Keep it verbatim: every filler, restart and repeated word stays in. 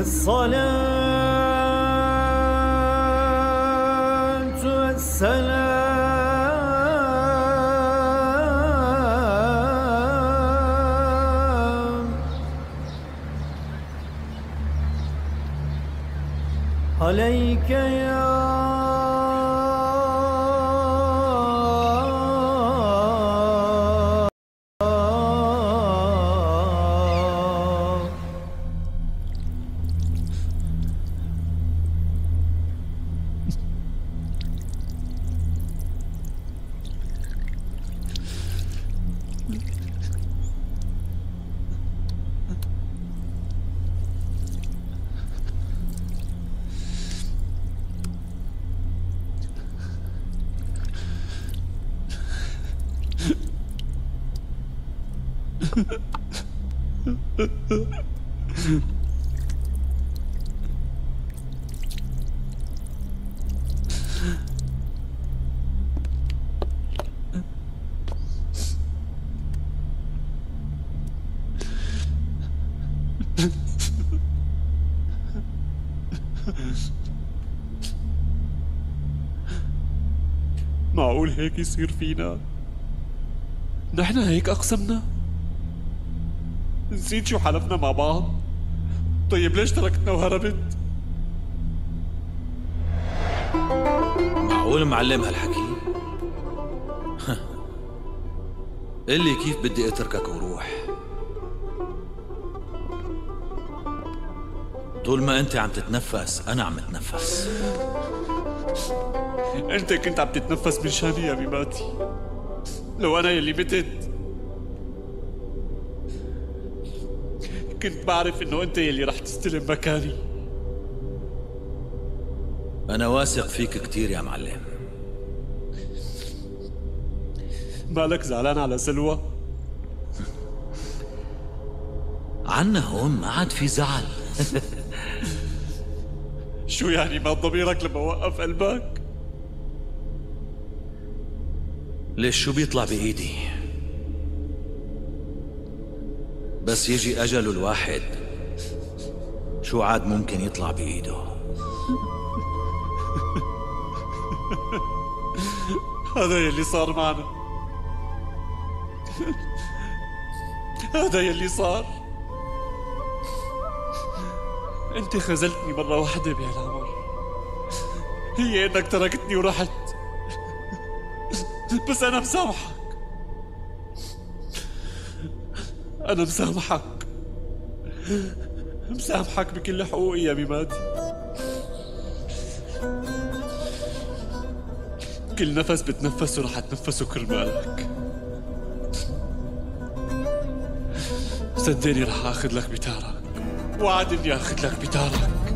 الصلاة والسلام عليك يا معقول هيك يصير فينا؟ نحن هيك أقسمنا؟ نسيت شو حلفنا مع بعض؟ طيب ليش تركتنا وهربت؟ معقول معلم هالحكي؟ قل لي كيف بدي اتركك وروح؟ طول ما انت عم تتنفس انا عم اتنفس. انت كنت عم تتنفس من شاني يا مماتي. لو انا يلي متت كنت بعرف انه انت يلي رح تستلم مكاني. انا واثق فيك كثير يا معلم. مالك زعلان على سلوى؟ عنا هون ما عاد في زعل. شو يعني ما ضميرك لما وقف قلبك؟ ليش شو بيطلع بايدي؟ بس يجي أجل الواحد شو عاد ممكن يطلع بإيده؟ هذا يلي صار معنا. هذا يلي صار. أنت خذلتني مرة واحدة بهالعمر، هي إنك تركتني ورحت، بس أنا مسامحك. أنا مسامحك مسامحك بكل حقوقي يا ميماتي. كل نفس بتنفسه رح أتنفسه كرمالك. صدقني رح آخذ لك بتارك، وعدني آخذ لك بتارك.